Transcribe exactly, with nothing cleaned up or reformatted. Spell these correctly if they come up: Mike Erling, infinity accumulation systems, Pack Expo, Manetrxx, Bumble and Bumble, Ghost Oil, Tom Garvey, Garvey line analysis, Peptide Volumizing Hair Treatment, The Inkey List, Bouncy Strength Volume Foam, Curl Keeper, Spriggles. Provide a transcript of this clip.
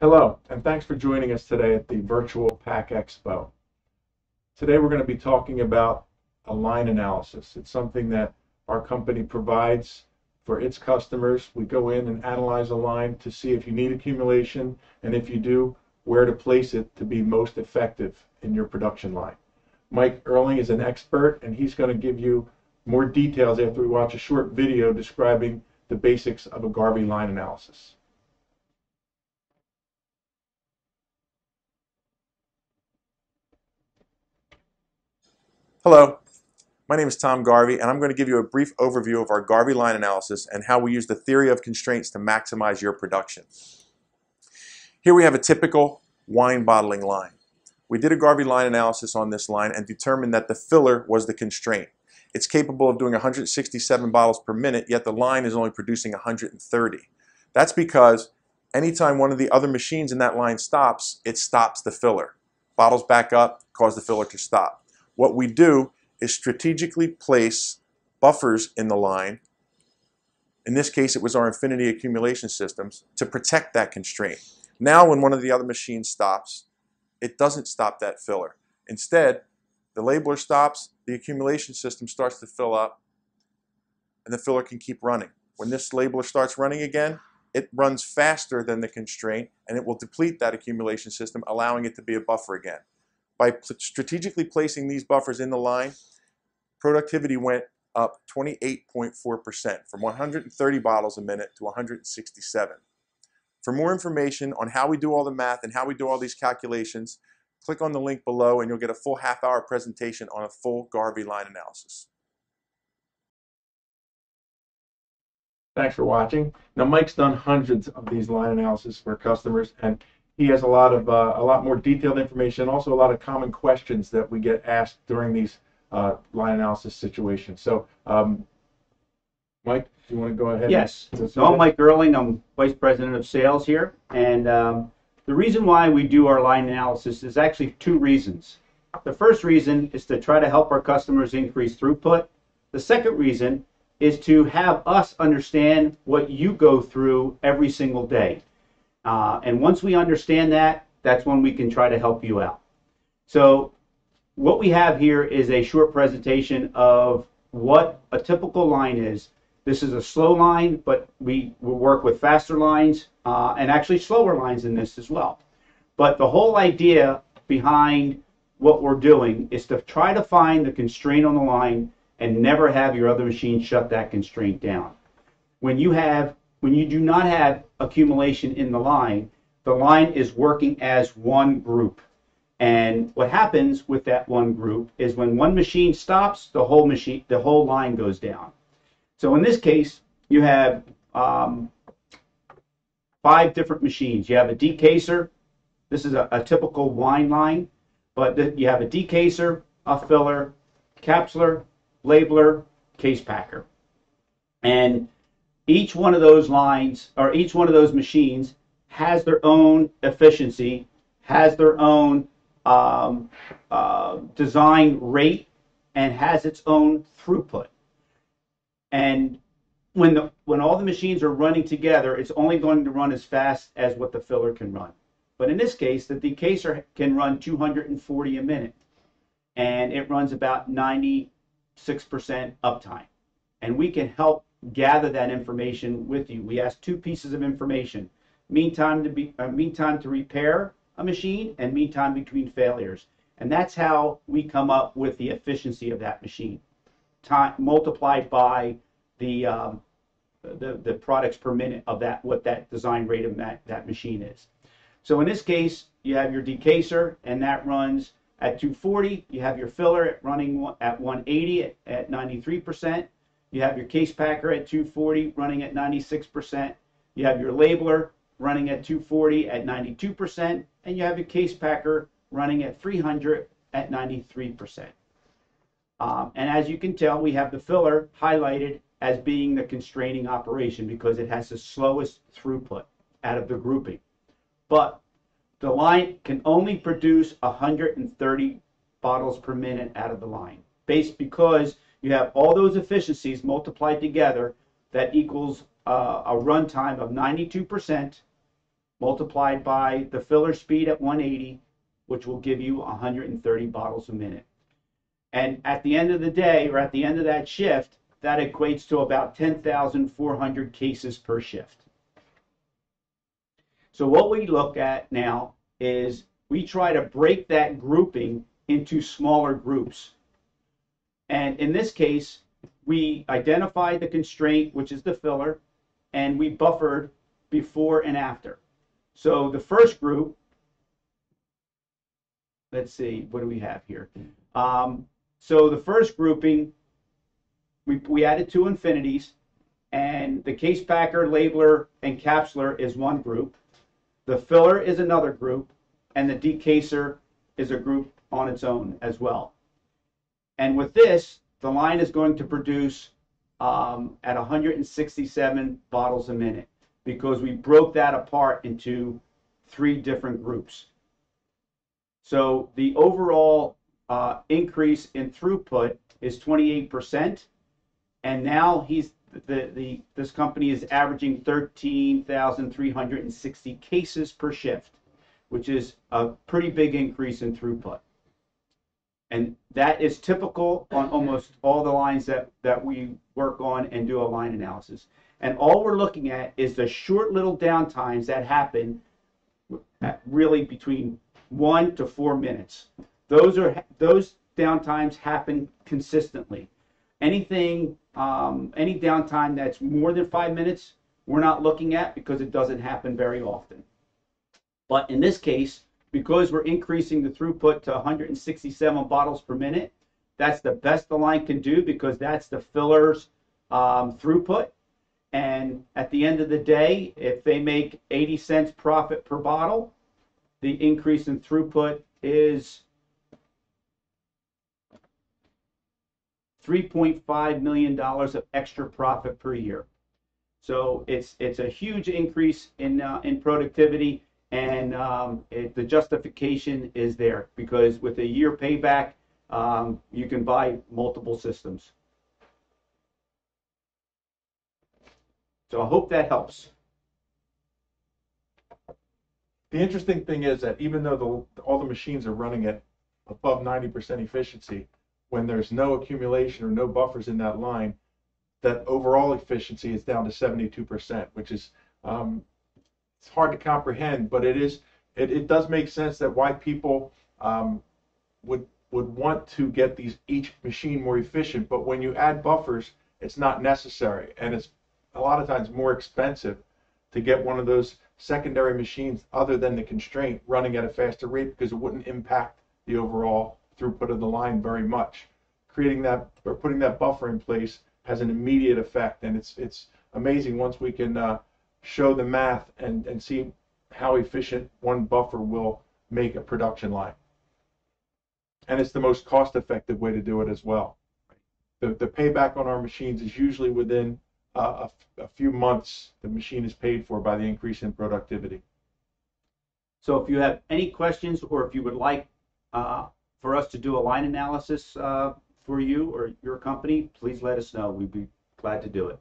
Hello, and thanks for joining us today at the virtual Pack Expo. Today we're going to be talking about a line analysis. It's something that our company provides for its customers. We go in and analyze a line to see if you need accumulation, and if you do, where to place it to be most effective in your production line. Mike Erling is an expert, and he's going to give you more details after we watch a short video describing the basics of a Garvey line analysis. Hello, my name is Tom Garvey, and I'm going to give you a brief overview of our Garvey line analysis and how we use the theory of constraints to maximize your production. Here we have a typical wine bottling line. We did a Garvey line analysis on this line and determined that the filler was the constraint. It's capable of doing one hundred sixty-seven bottles per minute, yet the line is only producing one hundred thirty. That's because anytime one of the other machines in that line stops, it stops the filler. Bottles back up, cause the filler to stop. What we do is strategically place buffers in the line. In this case, it was our infinity accumulation systems to protect that constraint. Now, when one of the other machines stops, it doesn't stop that filler. Instead, the labeler stops, the accumulation system starts to fill up, and the filler can keep running. When this labeler starts running again, it runs faster than the constraint, and it will deplete that accumulation system, allowing it to be a buffer again. By strategically placing these buffers in the line, productivity went up twenty-eight point four percent, from one hundred thirty bottles a minute to one hundred sixty-seven. For more information on how we do all the math and how we do all these calculations, click on the link below and you'll get a full half-hour presentation on a full Garvey line analysis. Thanks for watching. Now, Mike's done hundreds of these line analysis for customers, and he has a lot of uh, a lot more detailed information, and also a lot of common questions that we get asked during these uh, line analysis situations. So, um, Mike, do you want to go ahead? Yes. And so I'm Mike Erling. I'm Vice President of Sales here, and um, the reason why we do our line analysis is actually two reasons. The first reason is to try to help our customers increase throughput. The second reason is to have us understand what you go through every single day. Uh, and once we understand that, that's when we can try to help you out. So what we have here is a short presentation of what a typical line is. This is a slow line, but we will work with faster lines uh, and actually slower lines in this as well. But the whole idea behind what we're doing is to try to find the constraint on the line and never have your other machine shut that constraint down. When you have When you do not have accumulation in the line, the line is working as one group. And what happens with that one group is when one machine stops, the whole machine, the whole line goes down. So in this case, you have um, five different machines. You have a decaser. This is a, a typical wine line, but the, you have a decaser, a filler, capsuler, labeler, case packer. And each one of those lines, or each one of those machines, has their own efficiency, has their own um, uh, design rate, and has its own throughput. And when, the, when all the machines are running together, it's only going to run as fast as what the filler can run. But in this case, the decaser can run two hundred forty a minute, and it runs about ninety-six percent uptime. And we can help gather that information with you. We ask two pieces of information: mean time to be, uh, mean time to repair a machine, and mean time between failures. And that's how we come up with the efficiency of that machine, time multiplied by the um, the, the products per minute of that, what that design rate of that that machine is. So in this case, you have your decaser, and that runs at two forty. You have your filler at running at one eighty at, at ninety-three percent. You have your case packer at two forty running at ninety-six percent. You have your labeler running at two forty at ninety-two percent. And you have your case packer running at three hundred at ninety-three percent. Um, and as you can tell, we have the filler highlighted as being the constraining operation because it has the slowest throughput out of the grouping. But the line can only produce one hundred thirty bottles per minute out of the line, based because you have all those efficiencies multiplied together. That equals uh, a runtime of ninety-two percent multiplied by the filler speed at one eighty, which will give you one hundred thirty bottles a minute. And at the end of the day, or at the end of that shift, that equates to about ten thousand four hundred cases per shift. So what we look at now is we try to break that grouping into smaller groups. And in this case, we identified the constraint, which is the filler, and we buffered before and after. So the first group, let's see, what do we have here? Um, so the first grouping, we, we added two infinities, and the case packer, labeler, and capsuler is one group. The filler is another group, and the decaser is a group on its own as well. And with this, the line is going to produce um, at one hundred sixty-seven bottles a minute, because we broke that apart into three different groups. So the overall uh, increase in throughput is twenty-eight percent, and now he's the, the this company is averaging thirteen thousand three hundred sixty cases per shift, which is a pretty big increase in throughput. And that is typical on almost all the lines that, that we work on and do a line analysis. And all we're looking at is the short little downtimes that happen at really between one to four minutes. Those are those downtimes happen consistently. Anything, um, any downtime that's more than five minutes, we're not looking at because it doesn't happen very often. But in this case, because we're increasing the throughput to one hundred sixty-seven bottles per minute, that's the best the line can do because that's the filler's um, throughput. And at the end of the day, if they make eighty cents profit per bottle, the increase in throughput is three point five million dollars of extra profit per year. So it's, it's a huge increase in, uh, in productivity. And um, it, the justification is there because with a year payback, um, you can buy multiple systems. So I hope that helps. The interesting thing is that even though the, all the machines are running at above ninety percent efficiency, when there's no accumulation or no buffers in that line, that overall efficiency is down to seventy-two percent, which is um, it's hard to comprehend, but it is it, it does make sense that why people um, would would want to get these each machine more efficient. But when you add buffers, it's not necessary, and it's a lot of times more expensive to get one of those secondary machines other than the constraint running at a faster rate because it wouldn't impact the overall throughput of the line very much. Creating that or putting that buffer in place has an immediate effect, and it's it's amazing once we can uh, show the math and, and see how efficient one buffer will make a production line. And it's the most cost-effective way to do it as well. The, the payback on our machines is usually within uh, a, a few months the machine is paid for by the increase in productivity. So if you have any questions or if you would like uh, for us to do a line analysis uh, for you or your company, please let us know. We'd be glad to do it.